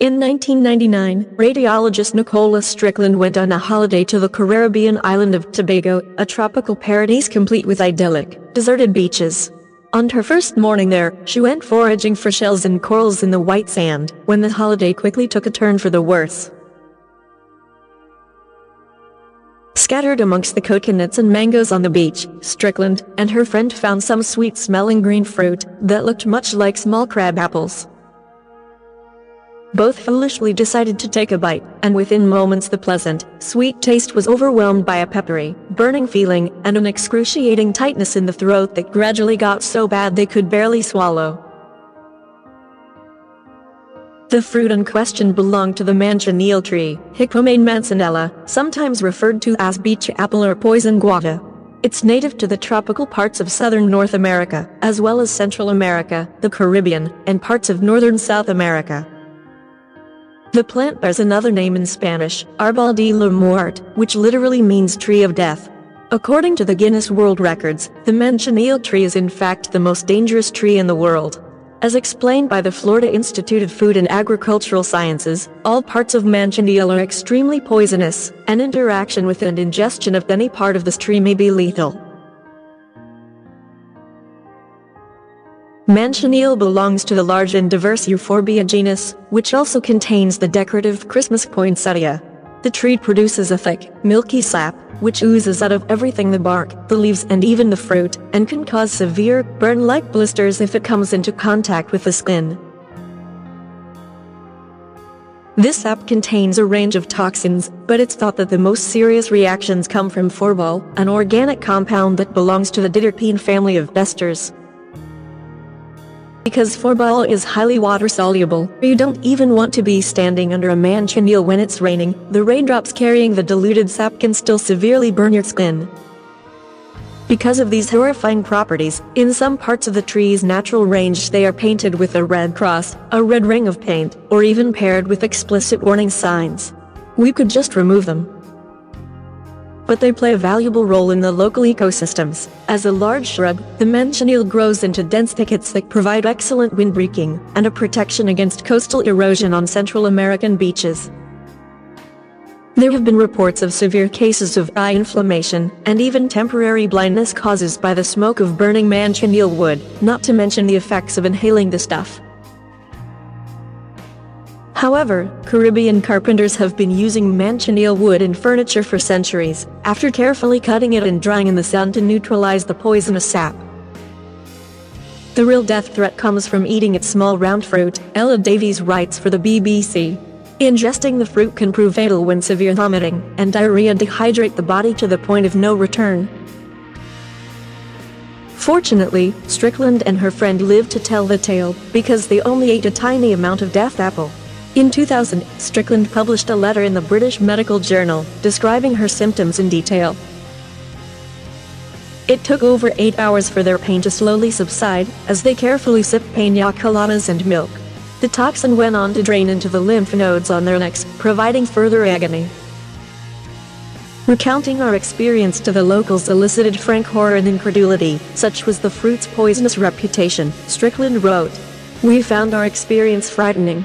In 1999, radiologist Nicola Strickland went on a holiday to the Caribbean island of Tobago, a tropical paradise complete with idyllic, deserted beaches. On her first morning there, she went foraging for shells and corals in the white sand, when the holiday quickly took a turn for the worse. Scattered amongst the coconuts and mangoes on the beach, Strickland and her friend found some sweet-smelling green fruit that looked much like small crab apples. Both foolishly decided to take a bite, and within moments the pleasant, sweet taste was overwhelmed by a peppery, burning feeling, and an excruciating tightness in the throat that gradually got so bad they could barely swallow. The fruit in question belonged to the manchineel tree, Hippomane mancinella, sometimes referred to as beach apple or poison guava. It's native to the tropical parts of southern North America, as well as Central America, the Caribbean, and parts of northern South America. The plant bears another name in Spanish, Árbol de la Muerte, which literally means tree of death. According to the Guinness World Records, the manchineel tree is in fact the most dangerous tree in the world. As explained by the Florida Institute of Food and Agricultural Sciences, all parts of manchineel are extremely poisonous, and interaction with and ingestion of any part of this tree may be lethal. Manchineel belongs to the large and diverse Euphorbia genus, which also contains the decorative Christmas poinsettia. The tree produces a thick, milky sap, which oozes out of everything, the bark, the leaves and even the fruit, and can cause severe, burn-like blisters if it comes into contact with the skin. This sap contains a range of toxins, but it's thought that the most serious reactions come from phorbol, an organic compound that belongs to the diterpene family of esters. Because phorbol is highly water-soluble, you don't even want to be standing under a manchineel when it's raining. The raindrops carrying the diluted sap can still severely burn your skin. Because of these horrifying properties, in some parts of the tree's natural range they are painted with a red cross, a red ring of paint, or even paired with explicit warning signs. We could just remove them. But they play a valuable role in the local ecosystems. As a large shrub, the manchineel grows into dense thickets that provide excellent windbreaking and a protection against coastal erosion on Central American beaches. There have been reports of severe cases of eye inflammation and even temporary blindness caused by the smoke of burning manchineel wood, not to mention the effects of inhaling the stuff. However, Caribbean carpenters have been using manchineel wood in furniture for centuries, after carefully cutting it and drying in the sun to neutralize the poisonous sap. The real death threat comes from eating its small round fruit, Ella Davies writes for the BBC. Ingesting the fruit can prove fatal when severe vomiting and diarrhea dehydrate the body to the point of no return. Fortunately, Strickland and her friend lived to tell the tale, because they only ate a tiny amount of death apple. In 2000, Strickland published a letter in the British Medical Journal, describing her symptoms in detail. It took over 8 hours for their pain to slowly subside, as they carefully sipped piña coladas and milk. The toxin went on to drain into the lymph nodes on their necks, providing further agony. Recounting our experience to the locals elicited frank horror and incredulity, such was the fruit's poisonous reputation, Strickland wrote. We found our experience frightening.